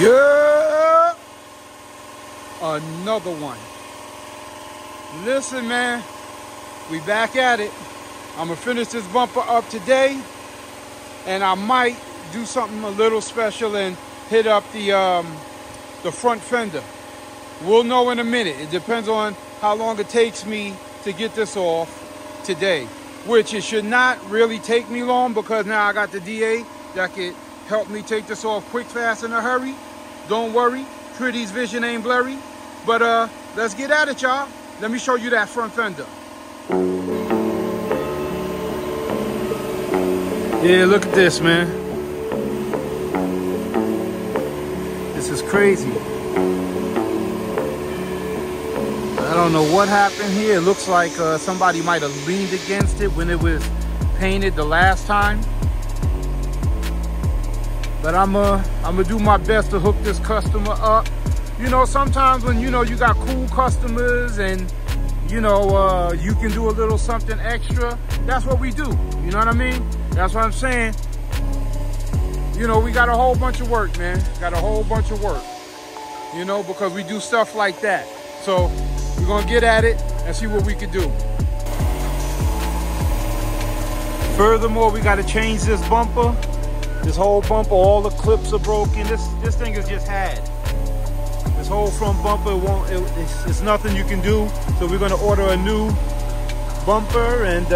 Yeah, another one. Listen, man, we back at it. I'm gonna finish this bumper up today, and I might do something a little special and hit up the front fender. We'll know in a minute. It depends on how long it takes me to get this off today, which it should not really take me long, because now I got the DA that could help me take this off quick, fast, in a hurry. Don't worry, Pretty's vision ain't blurry. But let's get at it, y'all. Let me show you that front fender. Yeah, look at this, man. This is crazy. I don't know what happened here. It looks like somebody might have leaned against it when it was painted the last time. But I'm gonna do my best to hook this customer up. You know, sometimes when, you know, you got cool customers and, you know, you can do a little something extra. That's what we do. You know what I mean? That's what I'm saying. You know, we got a whole bunch of work, man. Got a whole bunch of work. You know, because we do stuff like that. So we're gonna get at it and see what we can do. Furthermore, we gotta change this bumper. This whole bumper, all the clips are broken. This thing is just had. This whole front bumper, it's nothing you can do. So we're gonna order a new bumper, and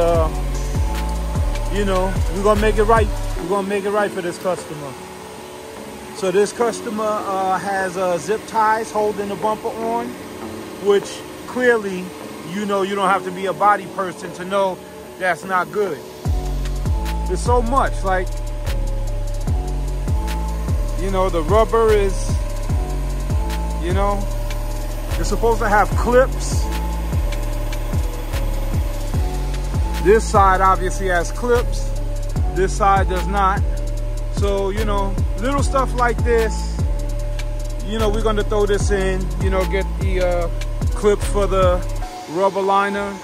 you know, we're gonna make it right. We're gonna make it right for this customer. So this customer has zip ties holding the bumper on, which clearly, you know, you don't have to be a body person to know that's not good. There's so much, like, you know, the rubber is, you know, you're supposed to have clips. This side obviously has clips. This side does not. So, you know, little stuff like this, you know, we're gonna throw this in, you know, get the clip for the rubber liner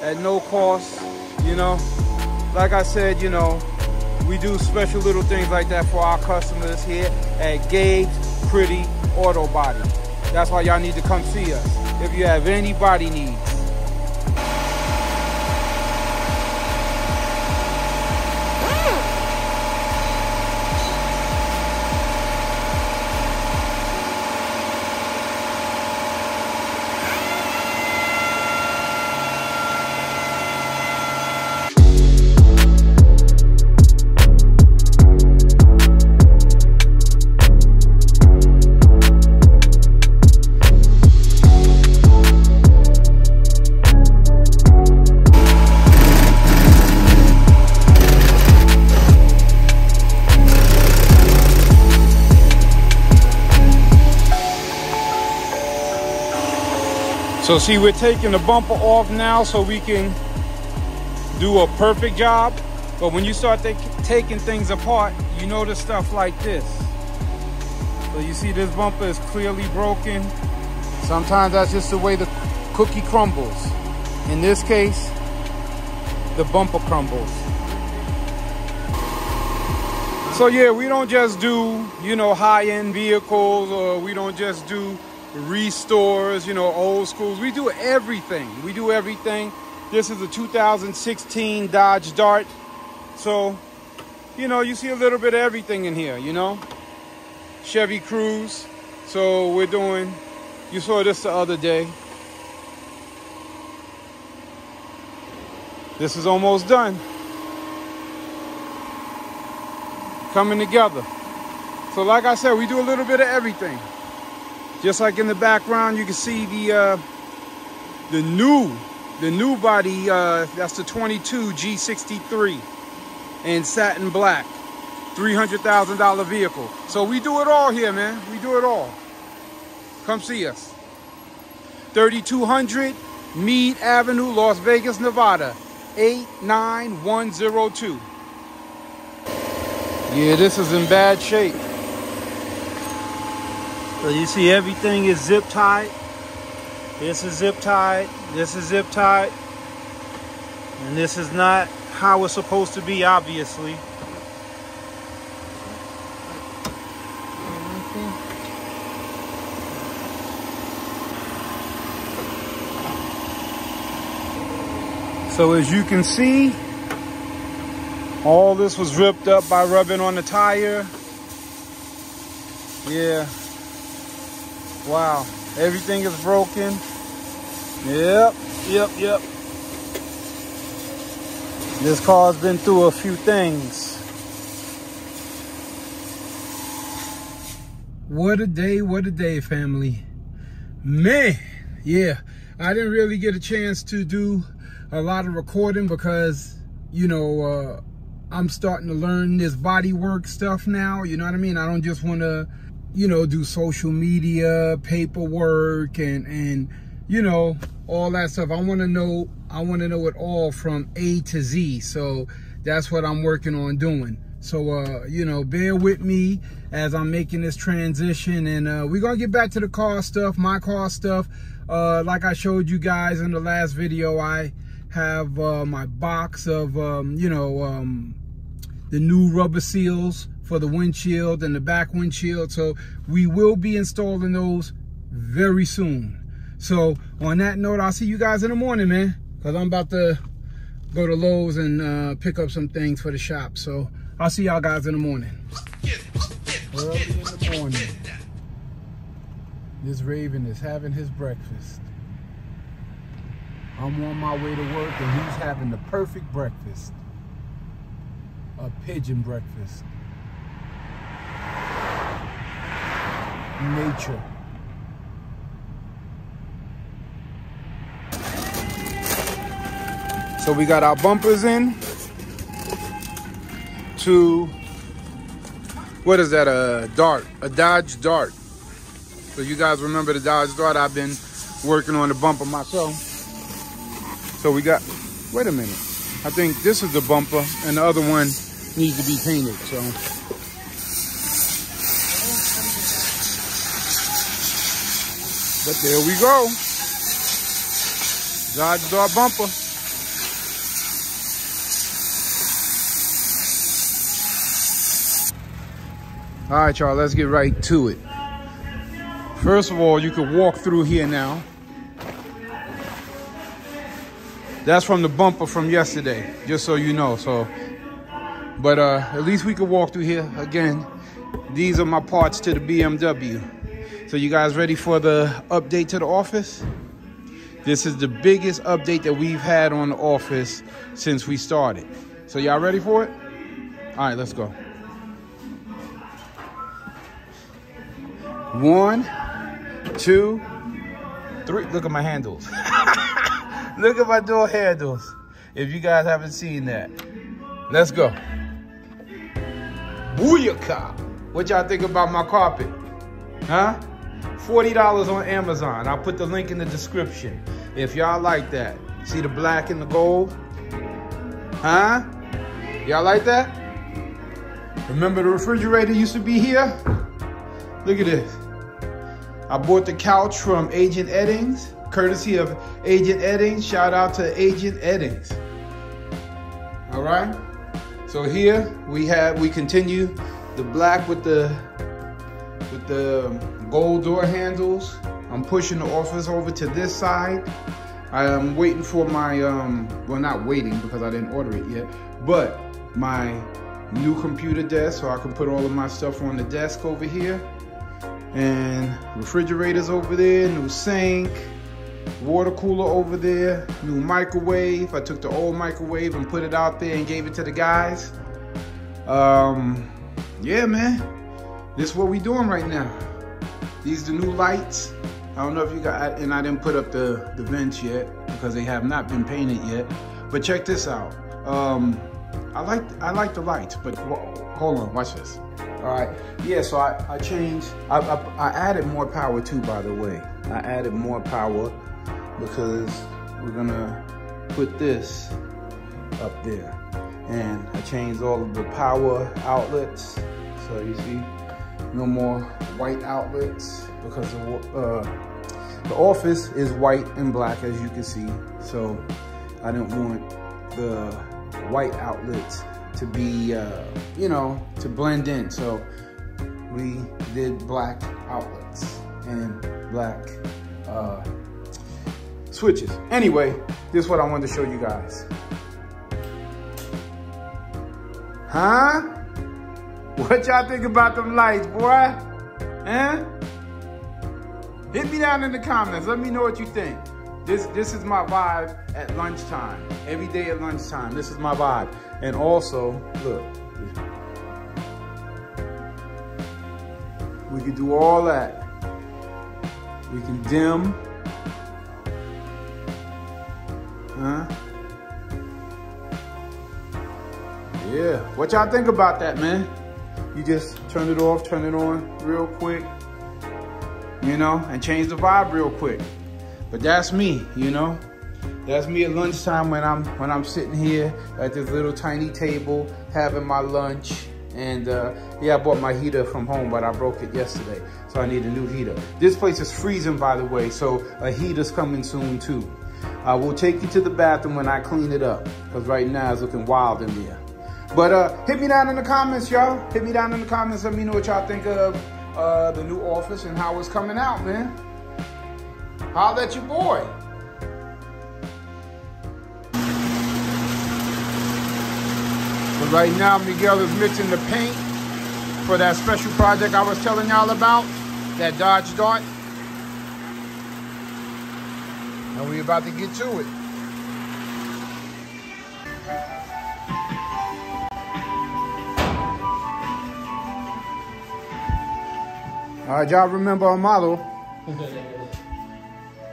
at no cost, you know. Like I said, you know, we do special little things like that for our customers here at Gage Pretty Auto Body. That's why y'all need to come see us if you have any body needs. So see, we're taking the bumper off now so we can do a perfect job. But when you start taking things apart, you notice stuff like this. So you see this bumper is clearly broken. Sometimes that's just the way the cookie crumbles. In this case, the bumper crumbles. So yeah, we don't just do, you know, high-end vehicles, or we don't just do restores, you know, old schools. We do everything. We do everything. This is a 2016 Dodge Dart. So, you know, you see a little bit of everything in here, you know. Chevy Cruze. So we're doing, you saw this the other day. This is almost done. Coming together. So like I said, we do a little bit of everything. Just like in the background, you can see the new body. That's the 22 G63 in satin black, $300,000 vehicle. So we do it all here, man. We do it all. Come see us. 3200 Meade Avenue, Las Vegas, Nevada, 89102. Yeah, this is in bad shape. So you see everything is zip tied. This is zip tied. This is zip tied. And this is not how it's supposed to be, obviously. So as you can see, all this was ripped up by rubbing on the tire. Yeah. Wow. Everything is broken. Yep. Yep. Yep. This car's been through a few things. What a day, family. Man, yeah. I didn't really get a chance to do a lot of recording because, you know, I'm starting to learn this body work stuff now. You know what I mean? I don't just want to, you know, do social media, paperwork, and you know, all that stuff. I want to know it all from A to Z. So that's what I'm working on doing. So, you know, bear with me as I'm making this transition. And we're going to get back to the car stuff, my car stuff. Like I showed you guys in the last video, I have my box of, you know, the new rubber seals for the windshield and the back windshield. So we will be installing those very soon. So on that note, I'll see you guys in the morning, man, because I'm about to go to Lowe's and pick up some things for the shop. So I'll see y'all guys in the morning. Early in the morning. This Raven is having his breakfast. I'm on my way to work and he's having the perfect breakfast. A pigeon breakfast. Nature. So we got our bumpers in. To, what is that, a Dart, a Dodge Dart. So you guys remember the Dodge Dart? I've been working on the bumper myself. So we got, wait a minute. I think this is the bumper and the other one needs to be painted, so. But there we go. Dodge Dart bumper. All right, y'all, let's get right to it. First of all, you could walk through here now. That's from the bumper from yesterday, just so you know. So, but at least we could walk through here. Again, these are my parts to the BMW. So you guys ready for the update to the office? This is the biggest update that we've had on the office since we started. So y'all ready for it? All right, let's go. One, two, three. Look at my handles. Look at my door handles. If you guys haven't seen that, let's go. Booyaka. What y'all think about my carpet? Huh? $40 on Amazon. I'll put the link in the description. If y'all like that. See the black and the gold? Huh? Y'all like that? Remember the refrigerator used to be here? Look at this. I bought the couch from Agent Eddings, courtesy of Agent Eddings. Shout out to Agent Eddings. All right. So here we continue the black with the gold door handles. I'm pushing the office over to this side. I am waiting for my well, not waiting because I didn't order it yet, but my new computer desk so I can put all of my stuff on the desk over here. And refrigerators over there, new sink, water cooler over there, new microwave. I took the old microwave and put it out there and gave it to the guys. Yeah, man, this is what we doing right now. These are the new lights. I don't know if you got, and I didn't put up the vents yet because they have not been painted yet. But check this out. I like the lights, but whoa, hold on, watch this. All right, yeah, so I changed, I added more power too, by the way. I added more power because we're gonna put this up there. And I changed all of the power outlets. So you see, no more white outlets because the office is white and black, as you can see. So I didn't want the white outlets to be, you know, to blend in. So we did black outlets and black switches. Anyway, this is what I wanted to show you guys. Huh? What y'all think about them lights, boy? Huh? Hit me down in the comments. Let me know what you think. This is my vibe at lunchtime. Every day at lunchtime, this is my vibe. And also, look. We can do all that. We can dim. Huh? Yeah. What y'all think about that, man? You just turn it off, turn it on real quick. You know, and change the vibe real quick. But that's me, you know? That's me at lunchtime when I'm sitting here at this little tiny table having my lunch. And yeah, I bought my heater from home, but I broke it yesterday. So I need a new heater. This place is freezing, by the way, so a heater's coming soon too. I will take you to the bathroom when I clean it up, because right now it's looking wild in there. But hit me down in the comments, y'all. Hit me down in the comments. Let me know what y'all think of the new office and how it's coming out, man. Holla at your boy. But right now, Miguel is mixing the paint for that special project I was telling y'all about, that Dodge Dart. And we about to get to it. All right, y'all remember our model.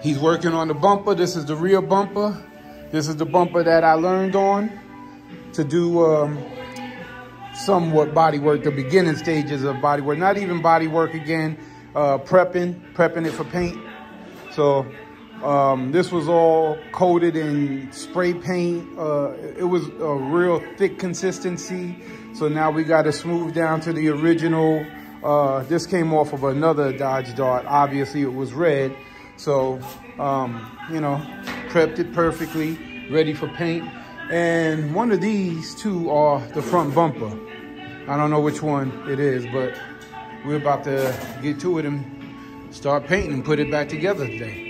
He's working on the bumper. This is the rear bumper. This is the bumper that I learned on to do somewhat body work, the beginning stages of body work. Not even body work again, prepping it for paint. So this was all coated in spray paint. It was a real thick consistency. So now we got to smooth down to the original. This came off of another Dodge Dart. Obviously it was red. So, you know, prepped it perfectly, ready for paint. And one of these two are the front bumper. I don't know which one it is, but we're about to get to it and start painting and put it back together today.